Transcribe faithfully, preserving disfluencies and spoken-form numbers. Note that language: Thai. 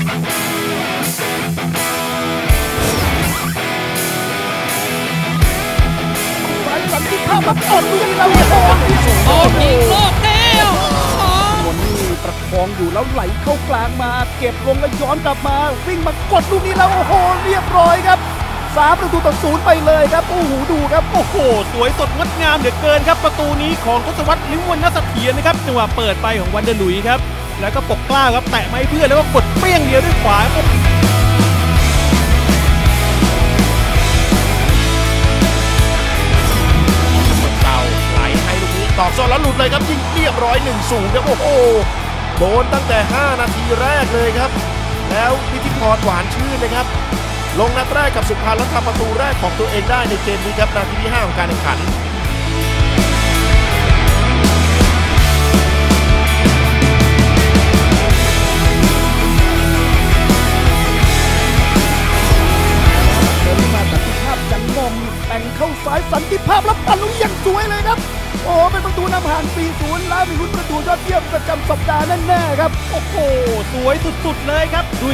เข้ามาอดมือเราเลยออกยิงรอบเดียวสวนนี่ประคองอยู่แล้วไหลเข้ากลางมาเก็บลงแล้วย้อนกลับมาวิ่งมากดลูกนี้แล้วโอ้โหเรียบร้อยครับสามประตูต่อศูนย์ไปเลยครับโอ้โหดูครับโอ้โหสวยสดงดงามเหลือเกินครับประตูนี้ของทศวรรษลิ้มวรรณเสถียรนะครับจังหวะเปิดไปของวันเดอร์ลุยครับแล้วก็ปกกล้าครับแตะไม้เพื่อนแล้วก็กดเปี้ยงเดียวด้วยขวาตอกซอนแล้วหลุดเลยครับยิงเรียบร้อย หนึ่งศูนย์ ครับโอ้โหโดนตั้งแต่ห้านาทีแรกเลยครับแล้วพิธีพรหวานชื่นนะครับลงนัดแรกกับสุพรรณแล้วทำประตูแรกของตัวเองได้ในเกมนี้ครับนาทีที่ห้าของการแข่งขันเป็นมาสันติภาพจังงมแต่งเข้าซ้ายสันติภาพแล้วปันลุยอย่างสวยเลยครับโอ้เป็นประตูนำห่าง สี่ศูนย์ แล้วมีลุ้นประตูยอดเยี่ยมประจำสัปดาห์แน่ๆครับโอ้โหสวยสุดๆเลยครับดู